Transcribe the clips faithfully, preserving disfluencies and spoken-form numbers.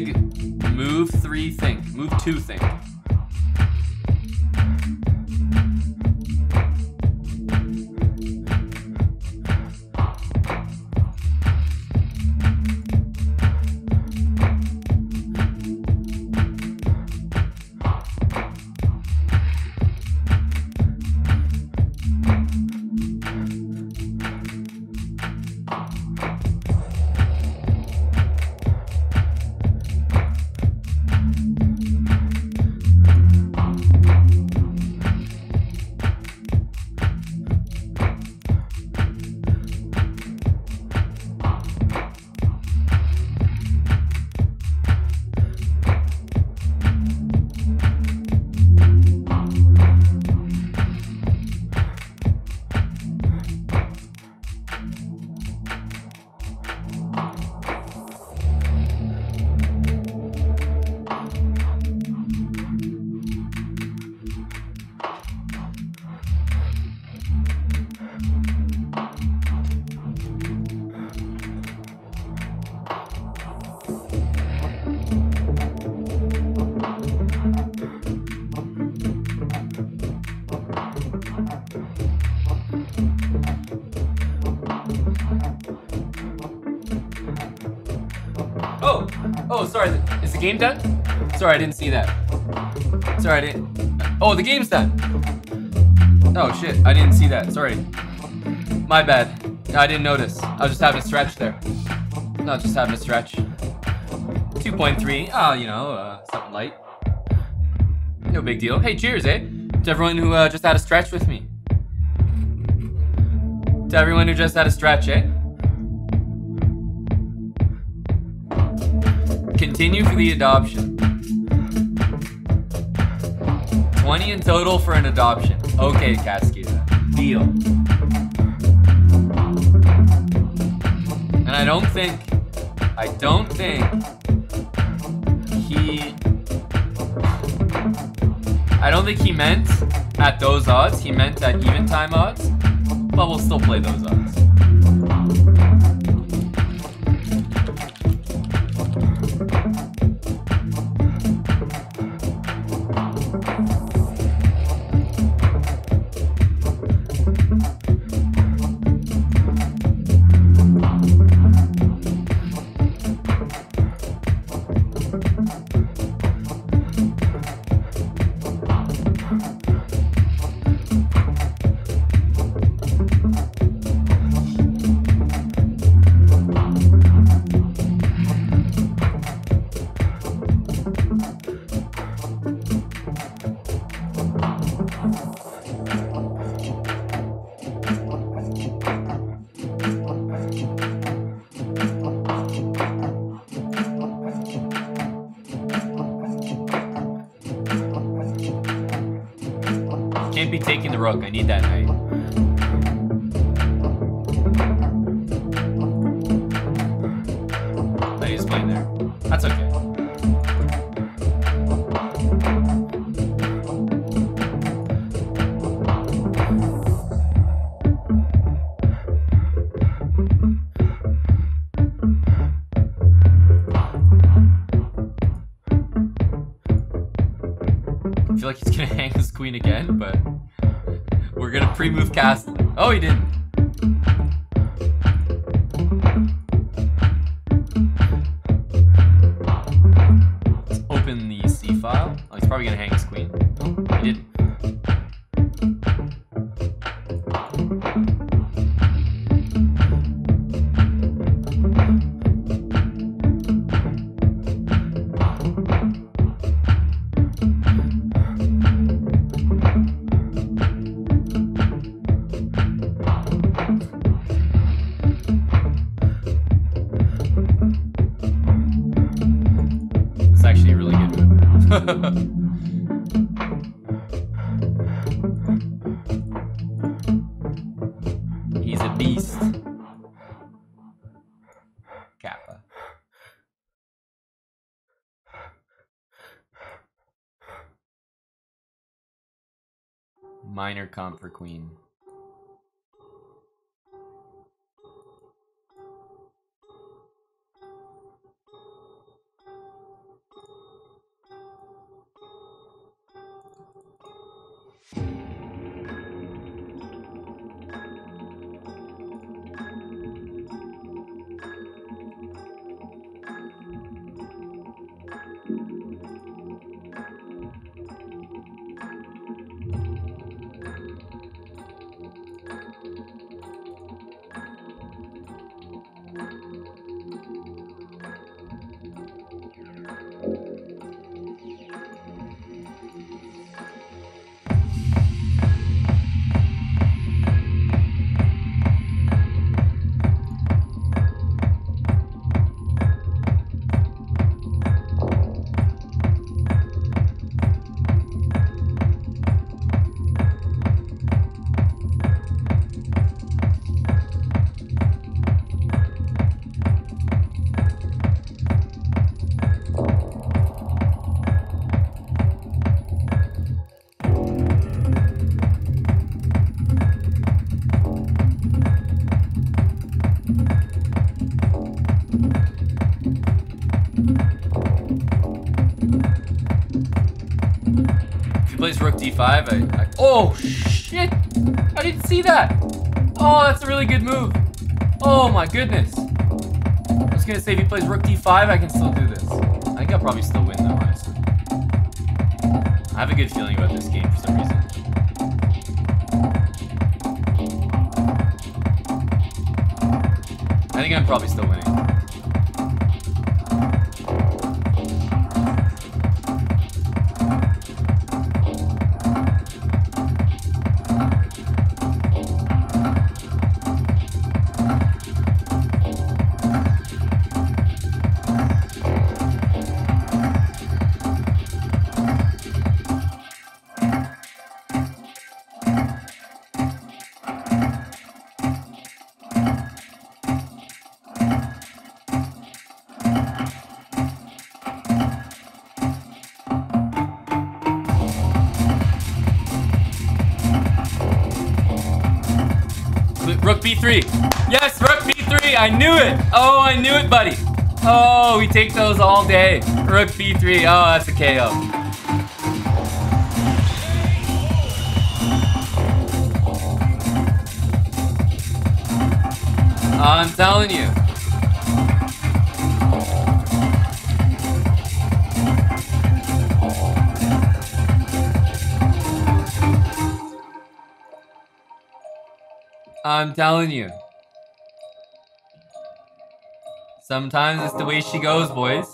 big move three think, move two think. Oh, oh, sorry, is the game done? Sorry, I didn't see that. Sorry, I didn't. Oh, the game's done. Oh shit, I didn't see that, sorry. My bad, no, I didn't notice. I was just having a stretch there. Not just having a stretch. two point three, ah, oh, you know, uh, something light. No big deal. Hey, cheers, eh? To everyone who uh, just had a stretch with me. To everyone who just had a stretch, eh? Continue for the adoption. twenty in total for an adoption. Okay, Cascada. Deal. And I don't think, I don't think he, I don't think he meant at those odds. He meant at even time odds, but we'll still play those odds. Can't be taking the rook, I need that knight. That he's playing there. That's okay. I feel like he's gonna hang his queen again, but we're gonna pre-move castle. Oh, he didn't. Let's open the C file. Oh, he's probably gonna hang his queen. Oh, he didn't. He's a beast. Kappa. Minor comp for queen. rook d five. I, I, oh, shit. I didn't see that. Oh, that's a really good move. Oh, my goodness. I was going to say, if he plays rook d five, I can still do this. I think I'll probably still win, though, honestly. I have a good feeling about this game for some reason. I think I'm probably still winning. Rook b three. Yes, rook b three. I knew it. Oh, I knew it, buddy. Oh, we take those all day. Rook b three. Oh, that's a K O. I'm telling you. I'm telling you. Sometimes it's the way she goes, boys.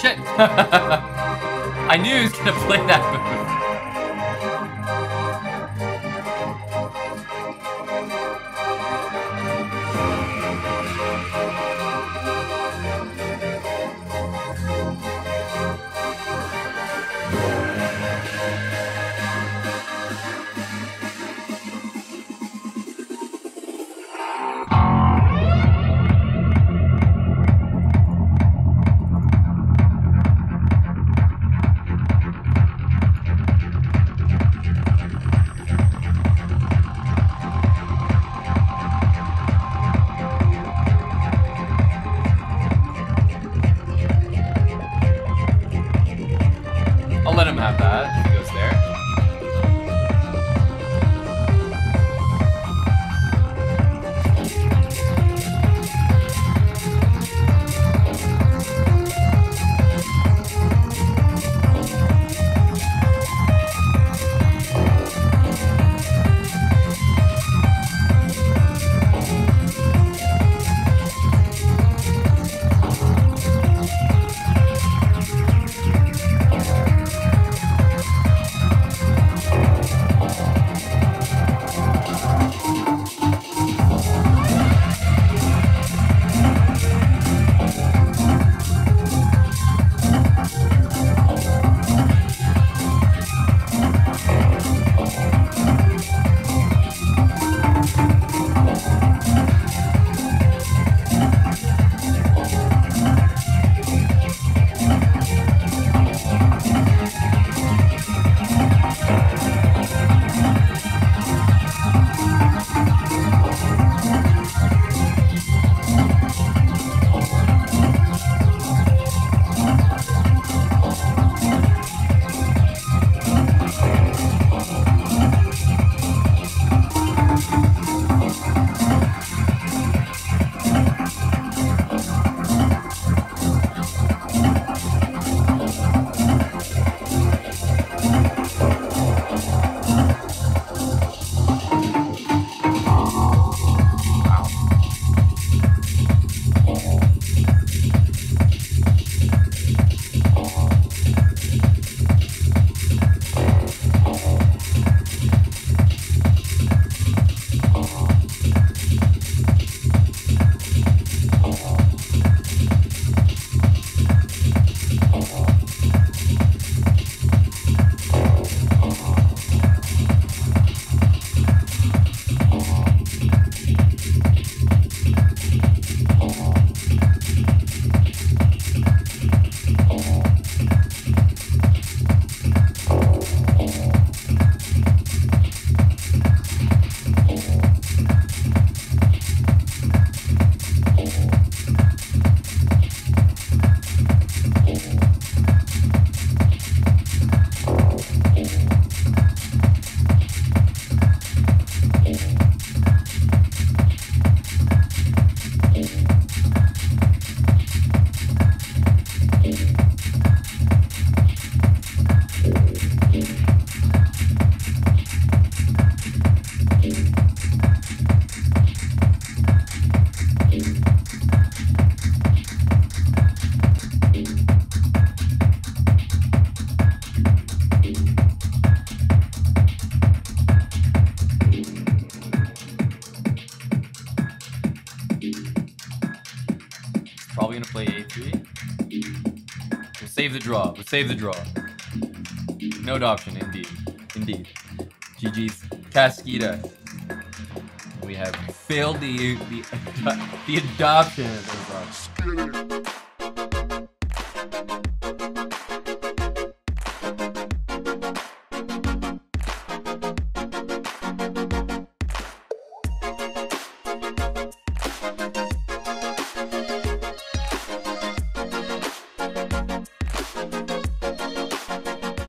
Shit! I knew he was gonna play that move. gonna play a three. We'll save the draw. We'll save the draw. Note option, indeed. Indeed. G G's Casquita. We have failed the the, the adoption of those rocks.